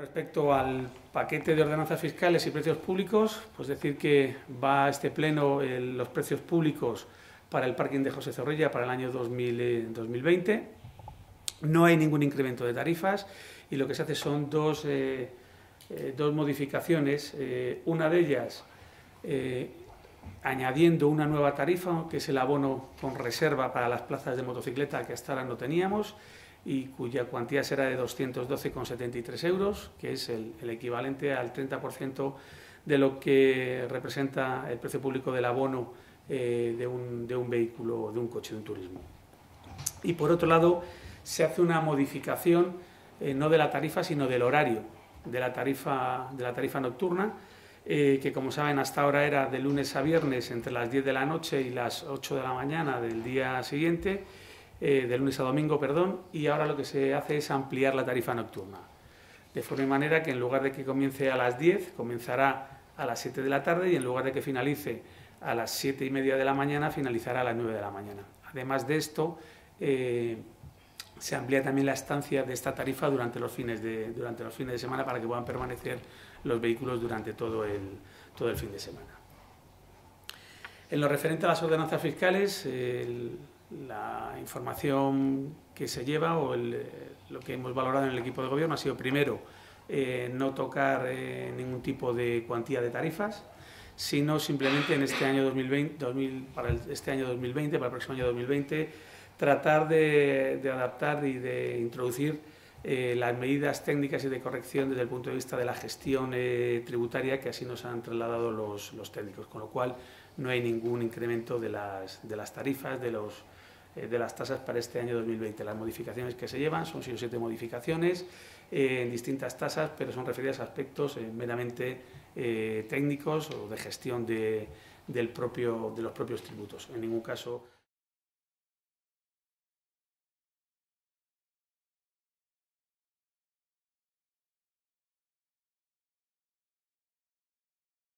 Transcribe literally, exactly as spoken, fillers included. Respecto al paquete de ordenanzas fiscales y precios públicos, pues decir que va a este pleno el, los precios públicos para el parking de José Zorrilla para el año dos mil veinte. No hay ningún incremento de tarifas y lo que se hace son dos, eh, eh, dos modificaciones. Eh, una de ellas eh, añadiendo una nueva tarifa, que es el abono con reserva para las plazas de motocicleta que hasta ahora no teníamos, y cuya cuantía será de doscientos doce con setenta y tres euros, que es el, el equivalente al treinta por ciento de lo que representa el precio público del abono eh, de, un, de un vehículo, de un coche, de un turismo. Y por otro lado, se hace una modificación eh, no de la tarifa, sino del horario de la tarifa, de la tarifa nocturna, eh, que como saben hasta ahora era de lunes a viernes entre las diez de la noche y las ocho de la mañana del día siguiente, Eh, de lunes a domingo, perdón, y ahora lo que se hace es ampliar la tarifa nocturna, de forma y manera que en lugar de que comience a las diez, comenzará a las siete de la tarde y en lugar de que finalice a las siete y media de la mañana, finalizará a las nueve de la mañana. Además de esto, eh, se amplía también la estancia de esta tarifa durante los fines de, durante los fines de semana para que puedan permanecer los vehículos durante todo el, todo el fin de semana. En lo referente a las ordenanzas fiscales, eh, el, La información que se lleva o el, lo que hemos valorado en el equipo de gobierno ha sido, primero, eh, no tocar eh, ningún tipo de cuantía de tarifas, sino simplemente en este año dos mil veinte, dos mil, para el, este año dos mil veinte, para el próximo año dos mil veinte, tratar de, de adaptar y de introducir eh, las medidas técnicas y de corrección desde el punto de vista de la gestión eh, tributaria que así nos han trasladado los, los técnicos, con lo cual no hay ningún incremento de las, de las tarifas, de los de las tasas para este año dos mil veinte. Las modificaciones que se llevan son seis o siete modificaciones eh, en distintas tasas, pero son referidas a aspectos eh, meramente eh, técnicos o de gestión de, del propio, de los propios tributos. En ningún caso...